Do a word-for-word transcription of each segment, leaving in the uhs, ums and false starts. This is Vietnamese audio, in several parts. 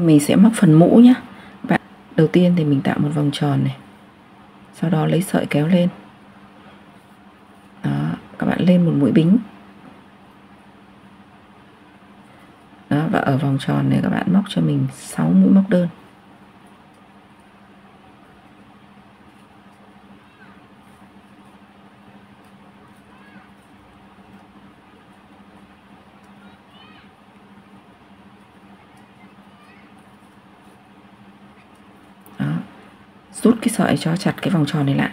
Mình sẽ móc phần mũ nhé. Bạn đầu tiên thì mình tạo một vòng tròn này, sau đó lấy sợi kéo lên. Đó, các bạn lên một mũi bính. Đó, và ở vòng tròn này các bạn móc cho mình sáu mũi móc đơn. Rút cái sợi cho chặt cái vòng tròn này lại.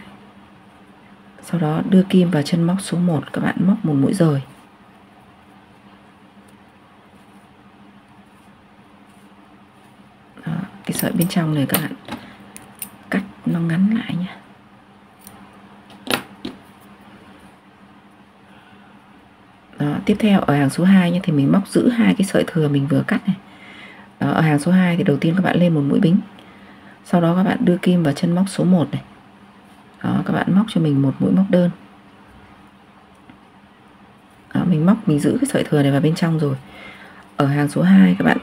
Sau đó đưa kim vào chân móc số một, các bạn móc một mũi dời. Đó, cái sợi bên trong này các bạn cắt nó ngắn lại nha. Đó, tiếp theo ở hàng số hai nha, thì mình móc giữ hai cái sợi thừa mình vừa cắt này. Đó, ở hàng số hai thì đầu tiên các bạn lên một mũi bính. Sau đó các bạn đưa kim vào chân móc số một này. Đó, các bạn móc cho mình một mũi móc đơn. Đó, mình móc, mình giữ cái sợi thừa này vào bên trong rồi. Ở hàng số hai các bạn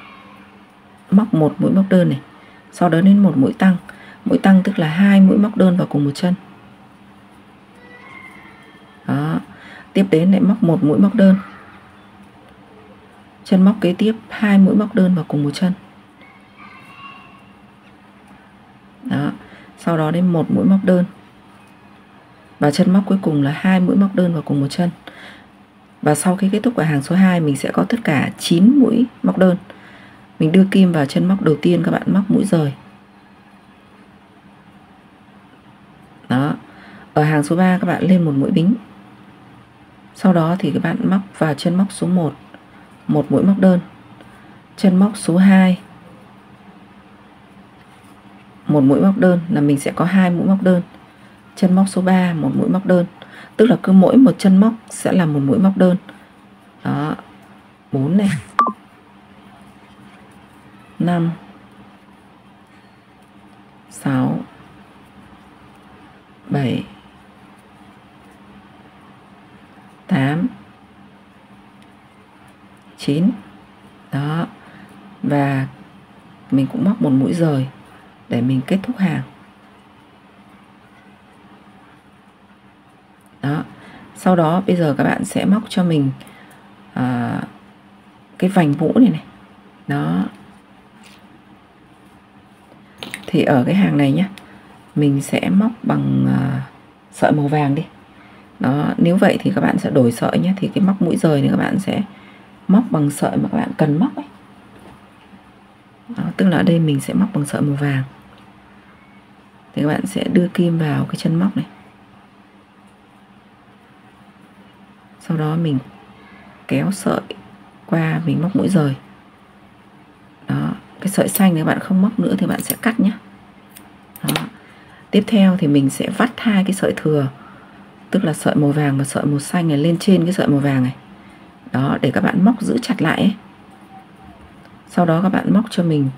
móc một mũi móc đơn này. Sau đó đến một mũi tăng. Mũi tăng tức là hai mũi móc đơn vào cùng một chân. Đó, tiếp đến lại móc một mũi móc đơn. Chân móc kế tiếp hai mũi móc đơn vào cùng một chân. Đó, sau đó đến một mũi móc đơn và chân móc cuối cùng là hai mũi móc đơn vào cùng một chân. Và sau khi kết thúc ở hàng số hai, mình sẽ có tất cả chín mũi móc đơn. Mình đưa kim vào chân móc đầu tiên, các bạn móc mũi rời. Đó, ở hàng số ba các bạn lên một mũi bính. Sau đó thì các bạn móc vào chân móc số một một mũi móc đơn, chân móc số hai một mũi móc đơn, là mình sẽ có hai mũi móc đơn. Chân móc số ba một mũi móc đơn, tức là cứ mỗi một chân móc sẽ là một mũi móc đơn. Đó, bốn này, năm, sáu, bảy, tám, chín. Đó, và mình cũng móc một mũi rời để mình kết thúc hàng. Đó, sau đó bây giờ các bạn sẽ móc cho mình à, cái vành mũ này này. Đó, thì ở cái hàng này nhé, mình sẽ móc bằng à, sợi màu vàng đi. Đó, nếu vậy thì các bạn sẽ đổi sợi nhé. Thì cái móc mũi rời này các bạn sẽ móc bằng sợi mà các bạn cần móc ấy. Đó, tức là ở đây mình sẽ móc bằng sợi màu vàng. Thì các bạn sẽ đưa kim vào cái chân móc này. Sau đó mình kéo sợi qua, mình móc mũi rời. Đó, cái sợi xanh này các bạn không móc nữa thì bạn sẽ cắt nhé. Đó. Tiếp theo thì mình sẽ vắt hai cái sợi thừa, tức là sợi màu vàng và sợi màu xanh này lên trên cái sợi màu vàng này. Đó, để các bạn móc giữ chặt lại ấy. Sau đó các bạn móc cho mình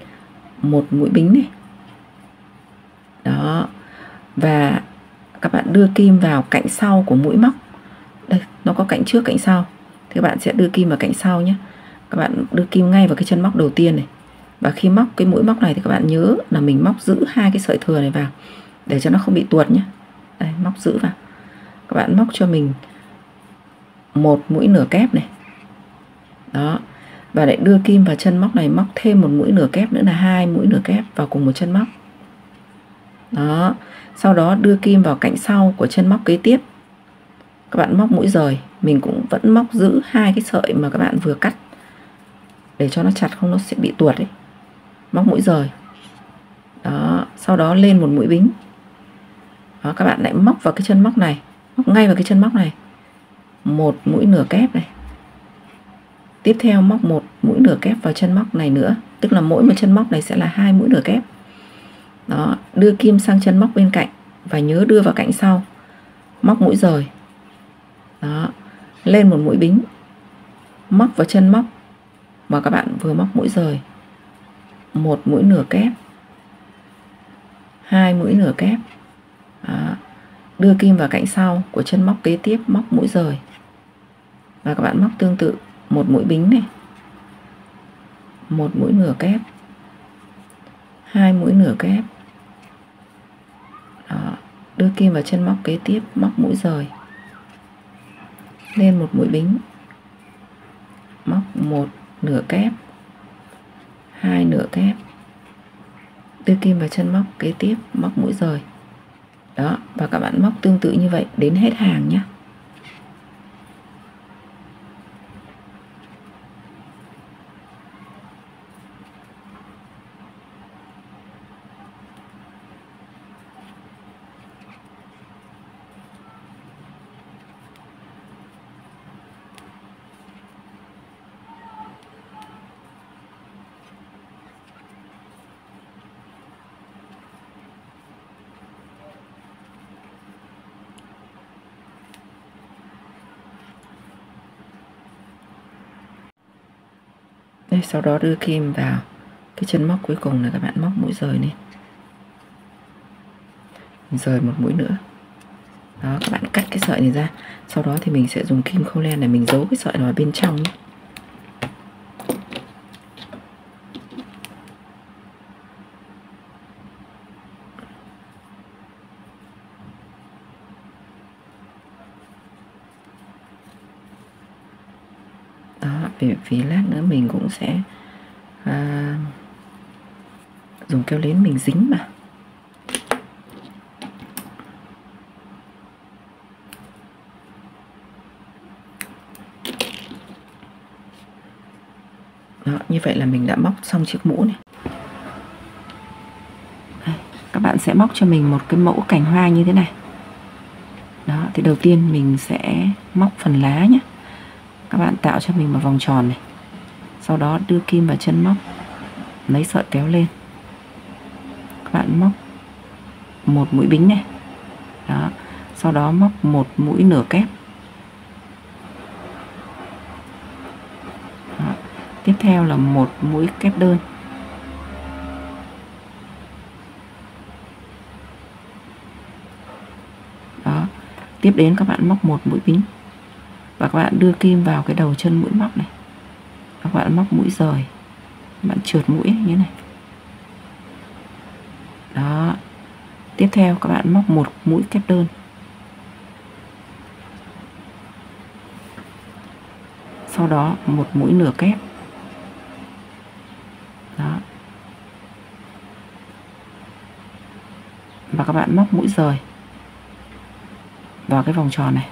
một mũi bính này. Đó, và các bạn đưa kim vào cạnh sau của mũi móc. Đây, nó có cạnh trước cạnh sau. Thì các bạn sẽ đưa kim vào cạnh sau nhé. Các bạn đưa kim ngay vào cái chân móc đầu tiên này. Và khi móc cái mũi móc này thì các bạn nhớ là mình móc giữ hai cái sợi thừa này vào để cho nó không bị tuột nhé. Đây, móc giữ vào. Các bạn móc cho mình một mũi nửa kép này. Đó, và lại đưa kim vào chân móc này, móc thêm một mũi nửa kép nữa là hai mũi nửa kép vào cùng một chân móc. Đó, sau đó đưa kim vào cạnh sau của chân móc kế tiếp. Các bạn móc mũi rời, mình cũng vẫn móc giữ hai cái sợi mà các bạn vừa cắt để cho nó chặt, không nó sẽ bị tuột ấy. Móc mũi rời. Đó, sau đó lên một mũi bính. Đó, các bạn lại móc vào cái chân móc này, móc ngay vào cái chân móc này, một mũi nửa kép này. Tiếp theo móc một mũi nửa kép vào chân móc này nữa, tức là mỗi một chân móc này sẽ là hai mũi nửa kép. Đó, đưa kim sang chân móc bên cạnh và nhớ đưa vào cạnh sau, móc mũi rời. Đó, lên một mũi bính, móc vào chân móc mà các bạn vừa móc mũi rời, một mũi nửa kép, hai mũi nửa kép. Đó, đưa kim vào cạnh sau của chân móc kế tiếp, móc mũi rời và các bạn móc tương tự. Một mũi bính này, một mũi nửa kép, hai mũi nửa kép. Đó, đưa kim vào chân móc kế tiếp, móc mũi rời, lên một mũi bính, móc một nửa kép, hai nửa kép, đưa kim vào chân móc kế tiếp, móc mũi rời. Đó, và các bạn móc tương tự như vậy đến hết hàng nhé. Sau đó đưa kim vào cái chân móc cuối cùng là các bạn móc mũi rời lên, rời một mũi nữa. Đó, các bạn cắt cái sợi này ra, sau đó thì mình sẽ dùng kim khâu len để mình giấu cái sợi vào bên trong. Vì, vì lát nữa mình cũng sẽ à, dùng keo lến mình dính mà. Đó, như vậy là mình đã móc xong chiếc mũ này. Các bạn sẽ móc cho mình một cái mẫu cành hoa như thế này. Đó, thì đầu tiên mình sẽ móc phần lá nhé. Các bạn tạo cho mình một vòng tròn này, sau đó đưa kim vào chân móc, lấy sợi kéo lên, các bạn móc một mũi bính này. Đó, sau đó móc một mũi nửa kép. Đó, tiếp theo là một mũi kép đơn. Đó, tiếp đến các bạn móc một mũi bính và các bạn đưa kim vào cái đầu chân mũi móc này, các bạn móc mũi rời, các bạn trượt mũi như thế này. Đó, tiếp theo các bạn móc một mũi kép đơn, sau đó một mũi nửa kép. Đó, và các bạn móc mũi rời vào cái vòng tròn này.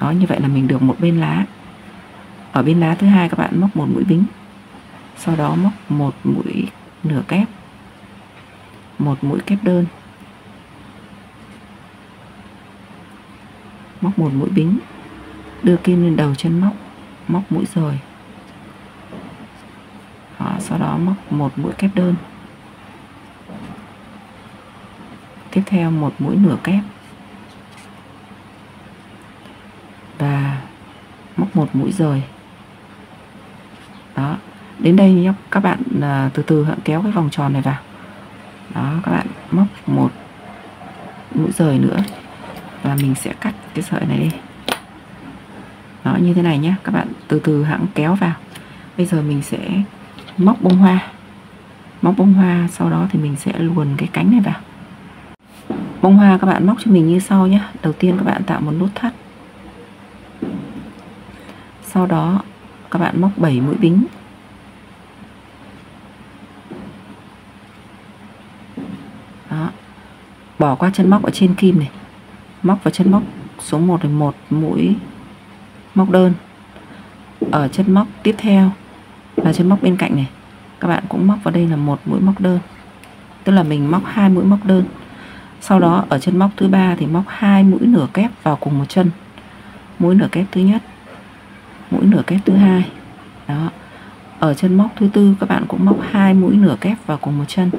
Đó, như vậy là mình được một bên lá. Ở bên lá thứ hai các bạn móc một mũi bính, sau đó móc một mũi nửa kép, một mũi kép đơn, móc một mũi bính, đưa kim lên đầu chân móc, móc mũi rời. Đó, sau đó móc một mũi kép đơn, tiếp theo một mũi nửa kép và móc một mũi rời. Đó, đến đây nhé, các bạn từ từ kéo cái vòng tròn này vào. Đó, các bạn móc một mũi rời nữa và mình sẽ cắt cái sợi này đi. Đó, như thế này nhé, các bạn từ từ hãng kéo vào. Bây giờ mình sẽ móc bông hoa, móc bông hoa sau đó thì mình sẽ luồn cái cánh này vào. Bông hoa các bạn móc cho mình như sau nhé. Đầu tiên các bạn tạo một nút thắt, sau đó các bạn móc bảy mũi bính, đó, bỏ qua chân móc ở trên kim này, móc vào chân móc số một là một mũi móc đơn. Ở chân móc tiếp theo là chân móc bên cạnh này, các bạn cũng móc vào đây là một mũi móc đơn, tức là mình móc hai mũi móc đơn. Sau đó ở chân móc thứ ba thì móc hai mũi nửa kép vào cùng một chân, mũi nửa kép thứ nhất, mũi nửa kép thứ hai. Đó, ở chân móc thứ tư các bạn cũng móc hai mũi nửa kép vào cùng một chân.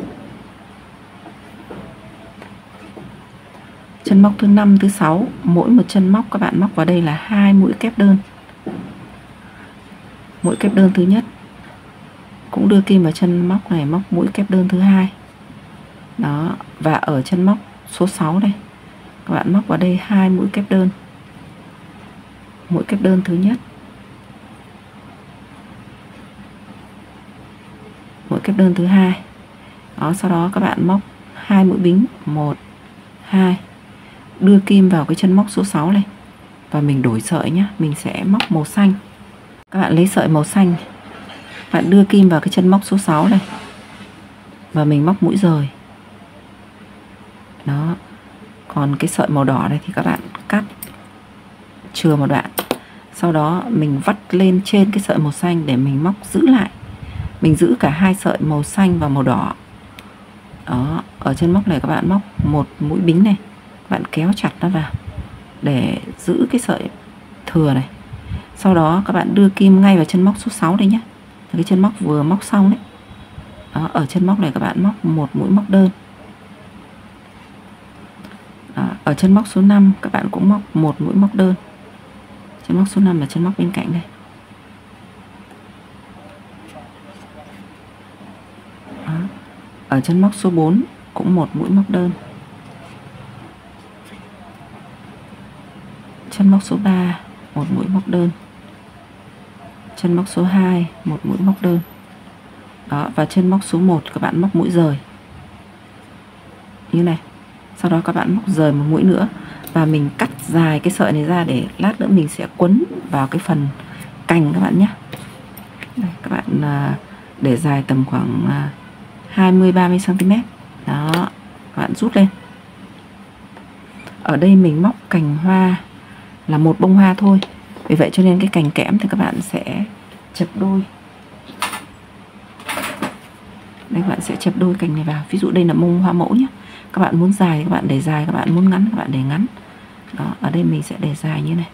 Chân móc thứ năm, thứ sáu, mỗi một chân móc các bạn móc vào đây là hai mũi kép đơn. Mũi kép đơn thứ nhất cũng đưa kim vào chân móc này, móc mũi kép đơn thứ hai. Đó, và ở chân móc số sáu này các bạn móc vào đây hai mũi kép đơn. Mũi kép đơn thứ nhất, mũi kép đơn thứ hai. Đó, sau đó các bạn móc hai mũi bính, một, hai, đưa kim vào cái chân móc số sáu này và mình đổi sợi nhé. Mình sẽ móc màu xanh. Các bạn lấy sợi màu xanh, bạn đưa kim vào cái chân móc số sáu này và mình móc mũi rời. Đó. Còn cái sợi màu đỏ này thì các bạn cắt chừa một đoạn. Sau đó mình vắt lên trên cái sợi màu xanh để mình móc giữ lại. Mình giữ cả hai sợi màu xanh và màu đỏ. Đó, ở chân móc này các bạn móc một mũi bính này, các bạn kéo chặt nó vào để giữ cái sợi thừa này. Sau đó các bạn đưa kim ngay vào chân móc số sáu đây nhé. Cái chân móc vừa móc xong đấy. Đó, ở chân móc này các bạn móc một mũi móc đơn. Đó, ở chân móc số năm các bạn cũng móc một mũi móc đơn. Chân móc số năm là chân móc bên cạnh đây. Đó, ở chân móc số bốn cũng một mũi móc đơn. Chân móc số ba một mũi móc đơn. Chân móc số hai một mũi móc đơn. Đó, và chân móc số một các bạn móc mũi rời như này. Sau đó các bạn móc rời một mũi nữa và mình cắt dài cái sợi này ra để lát nữa mình sẽ quấn vào cái phần cành các bạn nhé. Đây, các bạn để dài tầm khoảng hai mươi ba mươi xăng ti mét. Đó, các bạn rút lên. Ở đây mình móc cành hoa là một bông hoa thôi. Vì vậy cho nên cái cành kẽm thì các bạn sẽ chập đôi. Đây, các bạn sẽ chập đôi cành này vào. Ví dụ đây là bông hoa mẫu nhé. Các bạn muốn dài các bạn để dài, các bạn muốn ngắn các bạn để ngắn. Đó, ở đây mình sẽ để dài như này.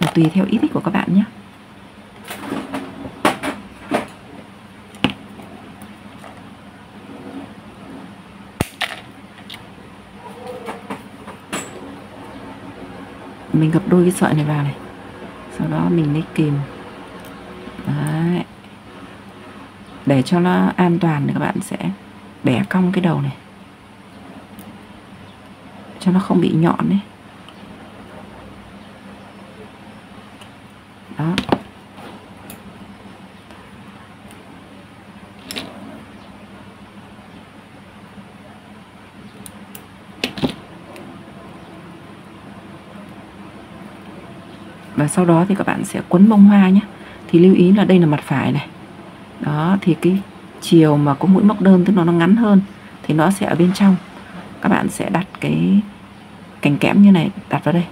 Và tùy theo ý thích của các bạn nhé. Mình gập đôi cái sợi này vào này. Sau đó mình lấy kìm. Đấy. Để cho nó an toàn thì các bạn sẽ bẻ cong cái đầu này cho nó không bị nhọn đấy. Đó. Và sau đó thì các bạn sẽ quấn bông hoa nhé. Thì lưu ý là đây là mặt phải này. Đó, thì cái chiều mà có mũi móc đơn tức là nó ngắn hơn thì nó sẽ ở bên trong. Các bạn sẽ đặt cái cành kẽm như này, đặt vào đây.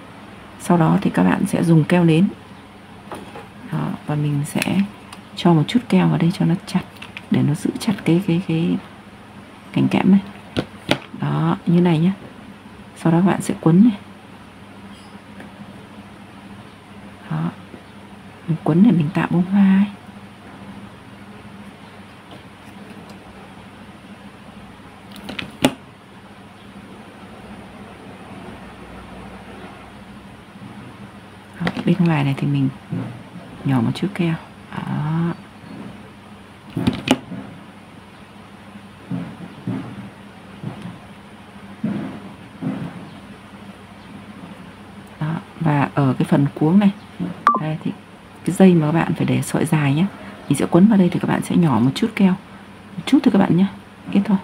Sau đó thì các bạn sẽ dùng keo nến. Đó, và mình sẽ cho một chút keo vào đây cho nó chặt, để nó giữ chặt cái cái cái cành kẽm này. Đó, như này nhé. Sau đó các bạn sẽ quấn này. Đó, mình quấn để mình tạo bông hoa ấy. Bên ngoài này thì mình nhỏ một chút keo. Đó. Đó. Và ở cái phần cuống này, đây thì cái dây mà các bạn phải để sợi dài nhé. Mình sẽ quấn vào đây thì các bạn sẽ nhỏ một chút keo. Một chút thôi các bạn nhé. Ít thôi.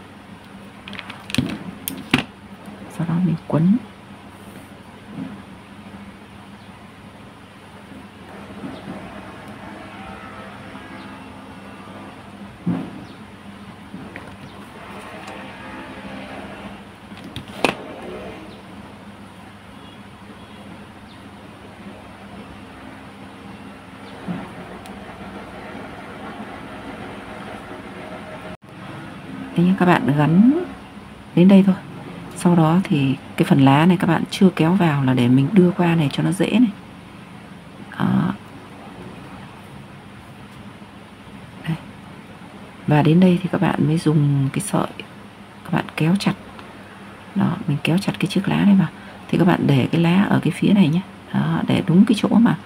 Sau đó mình quấn. Các bạn gắn đến đây thôi. Sau đó thì cái phần lá này các bạn chưa kéo vào là để mình đưa qua này cho nó dễ này. Đó. Đây. Và đến đây thì các bạn mới dùng cái sợi, các bạn kéo chặt. Đó, mình kéo chặt cái chiếc lá này vào. Thì các bạn để cái lá ở cái phía này nhé. Đó, để đúng cái chỗ mà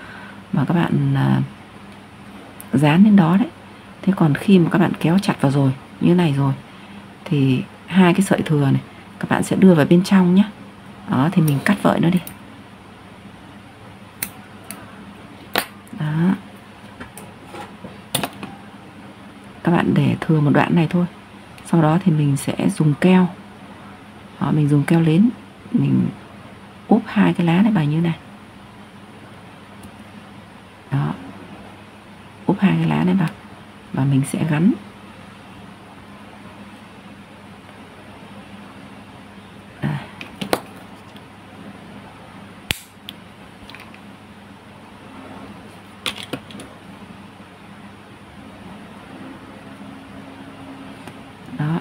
mà các bạn à, dán đến đó đấy. Thế còn khi mà các bạn kéo chặt vào rồi, như này rồi, thì hai cái sợi thừa này các bạn sẽ đưa vào bên trong nhé. Đó, thì mình cắt vợi nó đi. Đó. Các các bạn để thừa một đoạn này thôi. Sau đó thì mình sẽ dùng keo. Đó, mình dùng keo lến, mình úp hai cái lá này vào như này. Đó, úp hai cái lá này vào và mình sẽ gắn.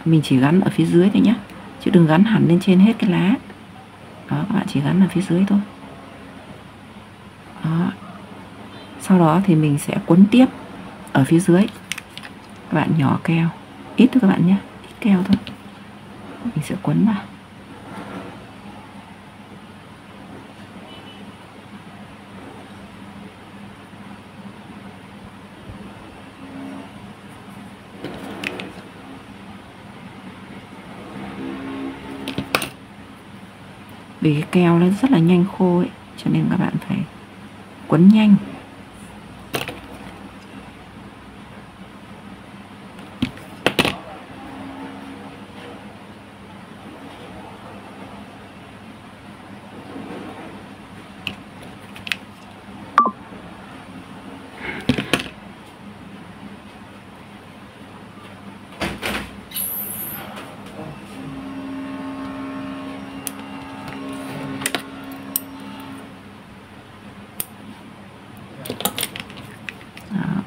Mình chỉ gắn ở phía dưới thôi nhé, chứ đừng gắn hẳn lên trên hết cái lá. Đó, các bạn chỉ gắn ở phía dưới thôi. Đó. Sau đó thì mình sẽ quấn tiếp ở phía dưới. Các bạn nhỏ keo, ít thôi các bạn nhé, ít keo thôi. Mình sẽ quấn vào. Vì cái keo nó rất là nhanh khô ấy, cho nên các bạn phải quấn nhanh.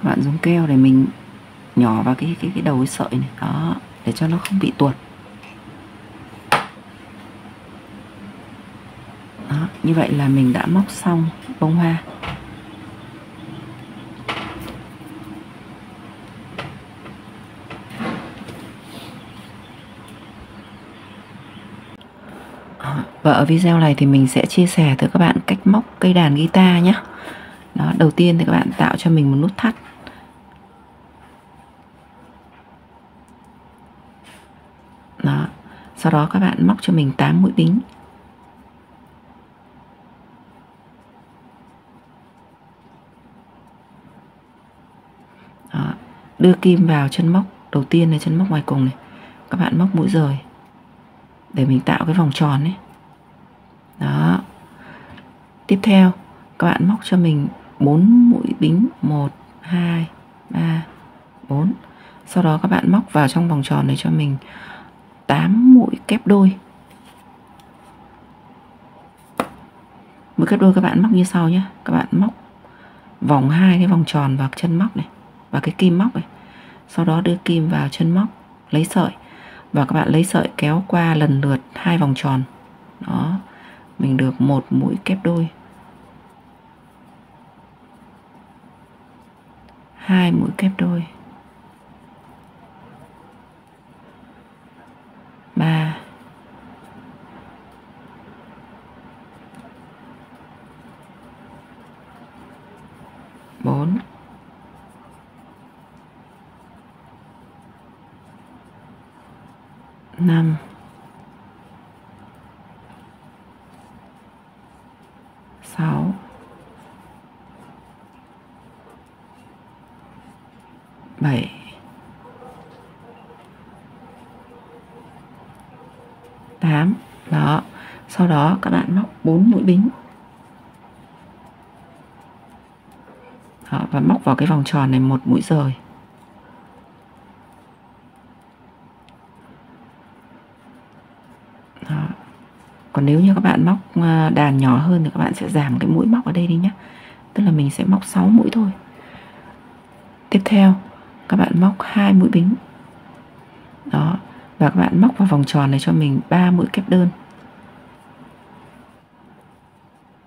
Bạn dùng keo để mình nhỏ vào cái cái cái đầu cái sợi này, đó, để cho nó không bị tuột. Đó, như vậy là mình đã móc xong bông hoa. Đó, và ở video này thì mình sẽ chia sẻ tới các bạn cách móc cây đàn guitar nhé. Đó, đầu tiên thì các bạn tạo cho mình một nút thắt. Đó, sau đó các bạn móc cho mình tám mũi đính. Đó, đưa kim vào chân móc đầu tiên này, chân móc ngoài cùng này, các bạn móc mũi rời để mình tạo cái vòng tròn ấy. Đó, tiếp theo các bạn móc cho mình bốn mũi bính, một hai ba bốn. Sau đó các bạn móc vào trong vòng tròn này cho mình tám mũi kép đôi. Mũi kép đôi các bạn móc như sau nhé. Các bạn móc vòng hai cái vòng tròn vào chân móc này và cái kim móc này. Sau đó đưa kim vào chân móc, lấy sợi và các bạn lấy sợi kéo qua lần lượt hai vòng tròn. Đó, mình được một mũi kép đôi, hai mũi kép đôi, ba, bốn, năm, sáu, bảy, tám. Đó, sau đó các bạn móc bốn mũi bính. Đó, và móc vào cái vòng tròn này một mũi rời. Đó. Còn nếu như các bạn móc đàn nhỏ hơn thì các bạn sẽ giảm cái mũi móc ở đây đi nhé. Tức là mình sẽ móc sáu mũi thôi. Tiếp theo các bạn móc hai mũi bính. Đó, và các bạn móc vào vòng tròn này cho mình ba mũi kép đơn.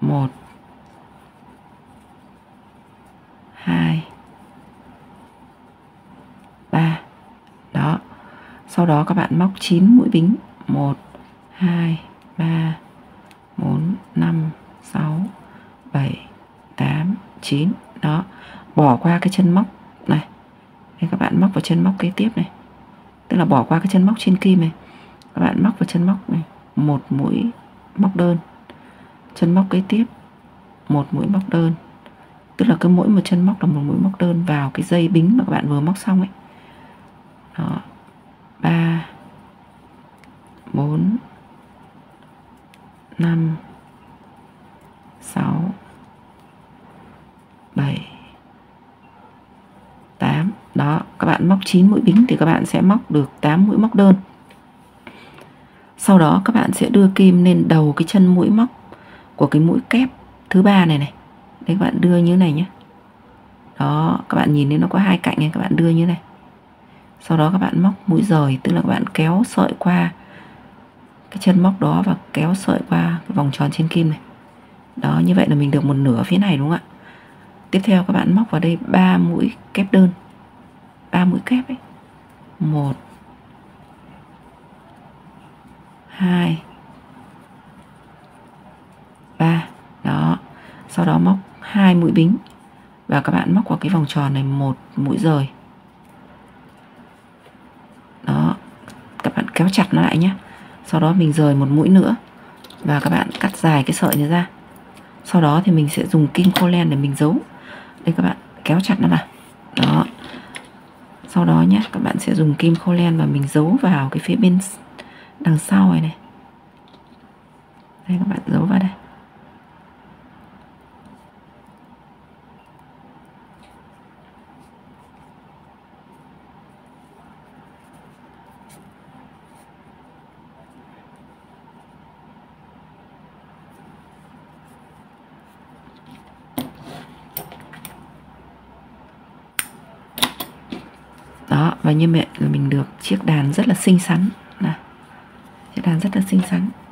một hai ba. Đó. Sau đó các bạn móc chín mũi bính, một hai ba bốn năm sáu bảy tám chín. Đó, bỏ qua cái chân móc này. Nên các bạn móc vào chân móc kế tiếp này, tức là bỏ qua cái chân móc trên kim này, các bạn móc vào chân móc này một mũi móc đơn, chân móc kế tiếp một mũi móc đơn, tức là cứ mỗi một chân móc là một mũi móc đơn vào cái dây bính mà các bạn vừa móc xong ấy. Đó. ba bốn năm sáu bảy tám. Đó, các bạn móc chín mũi bính thì các bạn sẽ móc được tám mũi móc đơn. Sau đó các bạn sẽ đưa kim lên đầu cái chân mũi móc của cái mũi kép thứ ba này này. Đấy, các bạn đưa như thế này nhé. Đó, các bạn nhìn thấy nó có hai cạnh này, các bạn đưa như thế này. Sau đó các bạn móc mũi rời, tức là các bạn kéo sợi qua cái chân móc đó và kéo sợi qua cái vòng tròn trên kim này. Đó, như vậy là mình được một nửa phía này đúng không ạ? Tiếp theo các bạn móc vào đây ba mũi kép đơn. ba mũi kép ấy. một hai ba. Đó. Sau đó móc hai mũi bính và các bạn móc vào cái vòng tròn này một mũi rời. Đó. Các bạn kéo chặt nó lại nhé. Sau đó mình rời một mũi nữa và các bạn cắt dài cái sợi này ra. Sau đó thì mình sẽ dùng kim khô len để mình giấu. Đây các bạn kéo chặt nó vào. Đó. Sau đó nhé, các bạn sẽ dùng kim khô len và mình giấu vào cái phía bên đằng sau này này. Đây các bạn giấu vào đây. Đó, và như vậy là mình được chiếc đàn rất là xinh xắn. Nè, chiếc đàn rất là xinh xắn.